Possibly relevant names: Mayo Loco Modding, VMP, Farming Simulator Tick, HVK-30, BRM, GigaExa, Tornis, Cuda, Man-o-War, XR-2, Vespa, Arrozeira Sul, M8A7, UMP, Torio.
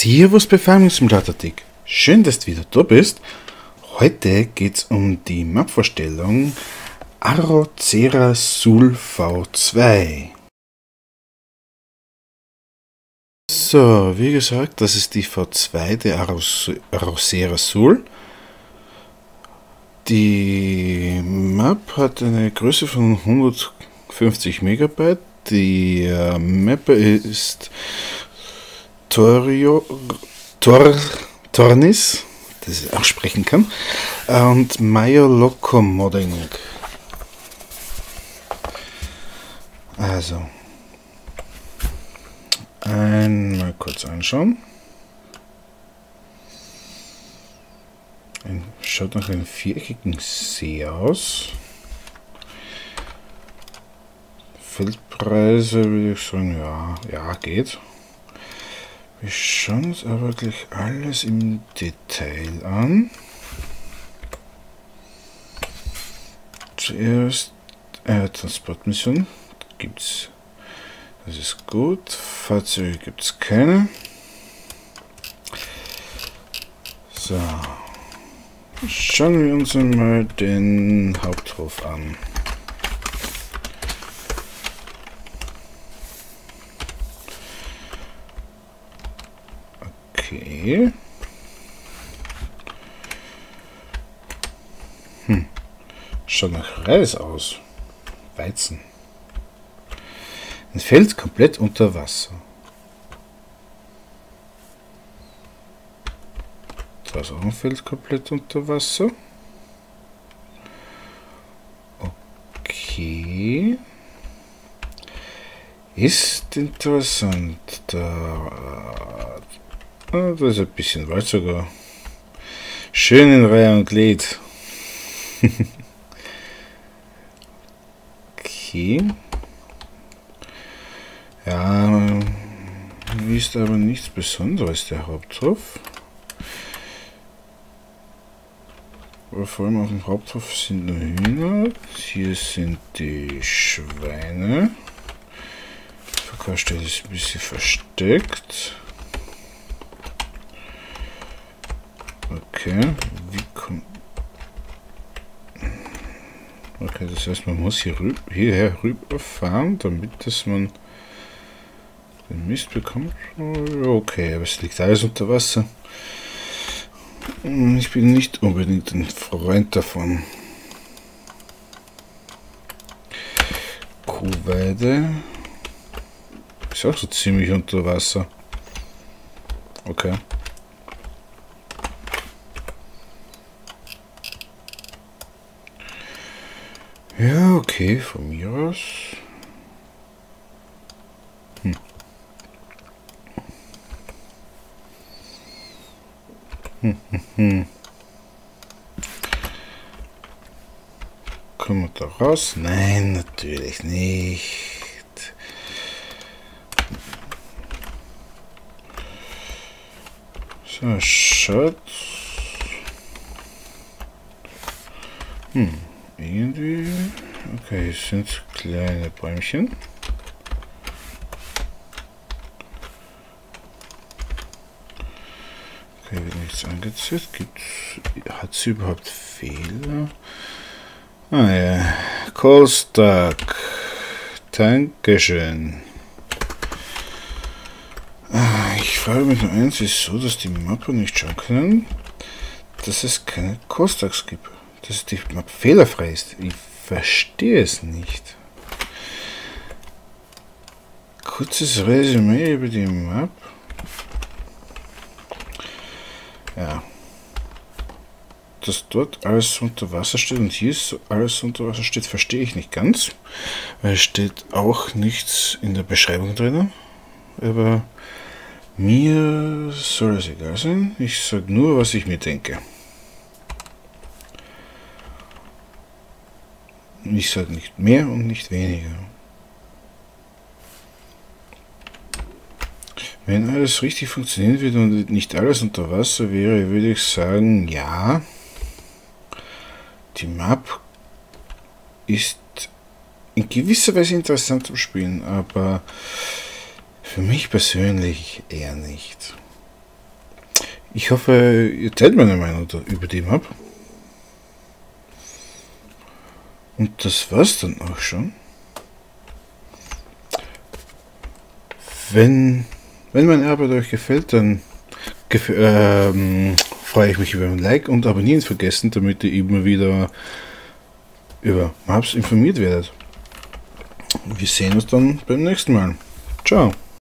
Servus bei Farming Simulator Tick. Schön, dass du wieder da bist. Heute geht es um die Map-Vorstellung Arrozeira Sul V2. So, wie gesagt, das ist die V2 der Arrozeira Sul. Die Map hat eine Größe von 150 MB. Die Map ist Torio, Tornis, das ich auch sprechen kann, und Mayo Loco Modding. Also, einmal kurz anschauen. Schaut nach einem viereckigen See aus. Feldpreise würde ich sagen, ja, geht. Wir schauen uns aber gleich alles im Detail an. Zuerst Transportmission gibt es. Das ist gut. Fahrzeuge gibt es keine. So. Schauen wir uns einmal den Haupthof an. Okay. Schaut nach Reis aus. Weizen. Ein Feld komplett unter Wasser. Da ist auch ein Feld komplett unter Wasser. Okay. Ist interessant. Da ist ein bisschen Wald sogar. Schön in Reihe und Glied. Okay. Ja, ist aber nichts Besonderes, der Haupthof. Aber vor allem auf dem Haupthof sind nur Hühner. Hier sind die Schweine. Die Verkaufsstelle ist ein bisschen versteckt. Okay, wie kommt... Okay, das heißt, man muss hierher rüber fahren, damit dass man den Mist bekommt. Okay, aber es liegt alles unter Wasser. Ich bin nicht unbedingt ein Freund davon. Kuhweide ist auch so ziemlich unter Wasser. Okay. Ja, okay, von mir aus. Kommen wir da raus? Nein, natürlich nicht. So, Schatz. Irgendwie. Okay, hier sind kleine Bäumchen. Okay, wird nichts angezeigt. Hat sie überhaupt Fehler? Ah ja. Kostak. Dankeschön. Ich frage mich nur eins, wieso, dass die Mappe nicht schauen können, dass es keine Kostaks gibt. Dass die Mappe fehlerfrei ist. Ich verstehe es nicht. Kurzes Resümee über die Map. Ja. Dass dort alles unter Wasser steht und hier ist alles unter Wasser steht, verstehe ich nicht ganz. Weil es steht auch nichts in der Beschreibung drin. Aber mir soll es egal sein. Ich sage nur, was ich mir denke. Ich sage nicht mehr und nicht weniger. Wenn alles richtig funktionieren würde und nicht alles unter Wasser wäre, würde ich sagen, ja, die Map ist in gewisser Weise interessant zum Spielen, aber für mich persönlich eher nicht. Ich hoffe, ihr teilt meine Meinung über dem ab. Und das war's dann auch schon. Wenn meine Arbeit euch gefällt, dann freue ich mich über ein Like und Abonnieren vergessen, damit ihr immer wieder über Maps informiert werdet. Wir sehen uns dann beim nächsten Mal. Ciao!